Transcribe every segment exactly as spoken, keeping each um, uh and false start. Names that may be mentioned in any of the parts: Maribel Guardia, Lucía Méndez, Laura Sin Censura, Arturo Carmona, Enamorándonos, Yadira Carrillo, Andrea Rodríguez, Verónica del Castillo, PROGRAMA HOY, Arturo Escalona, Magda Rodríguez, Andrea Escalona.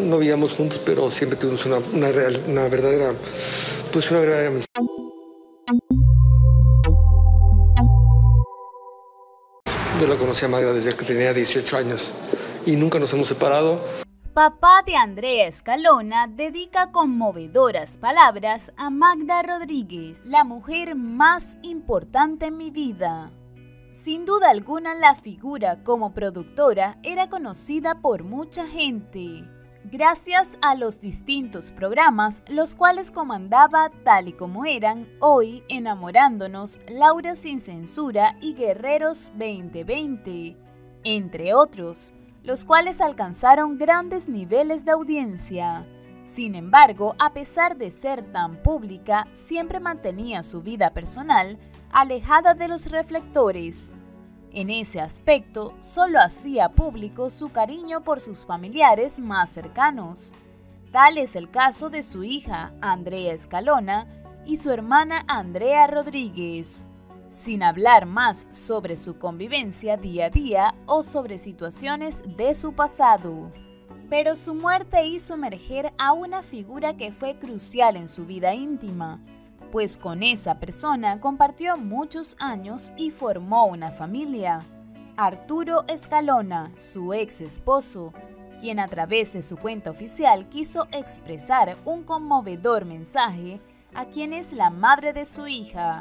no vivíamos juntos, pero siempre tuvimos una, una, real, una verdadera, pues una verdadera amistad. Yo la conocí a Magda desde que tenía dieciocho años y nunca nos hemos separado. Papá de Andrea Escalona dedica conmovedoras palabras a Magda Rodríguez, la mujer más importante en mi vida. Sin duda alguna, la figura como productora era conocida por mucha gente, gracias a los distintos programas los cuales comandaba, tal y como eran Hoy, Enamorándonos, Laura Sin Censura y Guerreros veinte veinte, entre otros, los cuales alcanzaron grandes niveles de audiencia. Sin embargo, a pesar de ser tan pública, siempre mantenía su vida personal alejada de los reflectores. En ese aspecto, solo hacía público su cariño por sus familiares más cercanos. Tal es el caso de su hija, Andrea Escalona, y su hermana Andrea Rodríguez, sin hablar más sobre su convivencia día a día o sobre situaciones de su pasado. Pero su muerte hizo emerger a una figura que fue crucial en su vida íntima, pues con esa persona compartió muchos años y formó una familia. Arturo Escalona, su ex esposo, quien a través de su cuenta oficial quiso expresar un conmovedor mensaje a quien es la madre de su hija.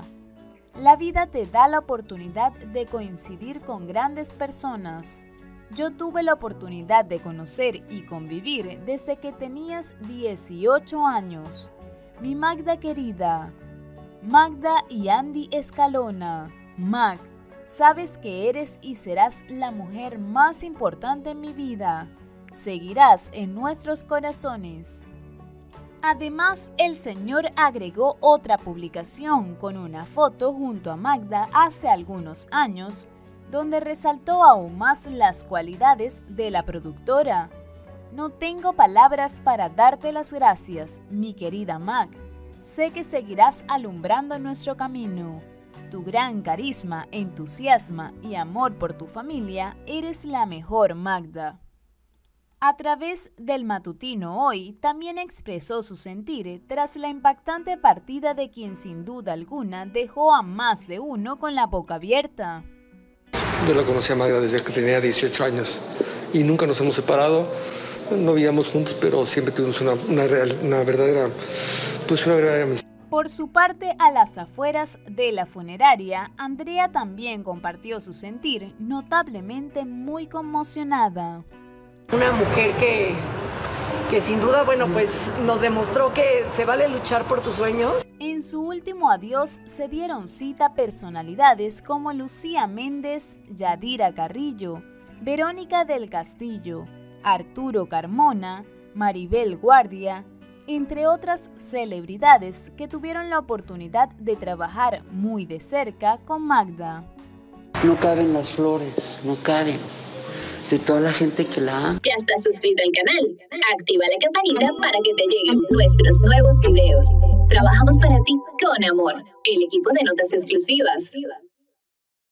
La vida te da la oportunidad de coincidir con grandes personas. Yo tuve la oportunidad de conocer y convivir desde que tenías dieciocho años. Mi Magda querida, Magda y Andy Escalona, Mag, sabes que eres y serás la mujer más importante en mi vida. Seguirás en nuestros corazones. Además, el señor agregó otra publicación con una foto junto a Magda hace algunos años, donde resaltó aún más las cualidades de la productora. No tengo palabras para darte las gracias, mi querida Mag. Sé que seguirás alumbrando nuestro camino. Tu gran carisma, entusiasmo y amor por tu familia, eres la mejor, Magda. A través del matutino Hoy, también expresó su sentir tras la impactante partida de quien sin duda alguna dejó a más de uno con la boca abierta. Yo la conocí a Magda desde que tenía dieciocho años y nunca nos hemos separado. No vivíamos juntos, pero siempre tuvimos una, una, real, una, verdadera, pues una verdadera amistad. Por su parte, a las afueras de la funeraria, Andrea también compartió su sentir, notablemente muy conmocionada. Una mujer que, que sin duda, bueno, pues nos demostró que se vale luchar por tus sueños. En su último adiós se dieron cita personalidades como Lucía Méndez, Yadira Carrillo, Verónica del Castillo, Arturo Carmona, Maribel Guardia, entre otras celebridades que tuvieron la oportunidad de trabajar muy de cerca con Magda. No caben las flores, no caben, de toda la gente que la ama. Ya estás suscrito al canal, activa la campanita para que te lleguen nuestros nuevos videos. Trabajamos para ti con amor, el equipo de notas exclusivas.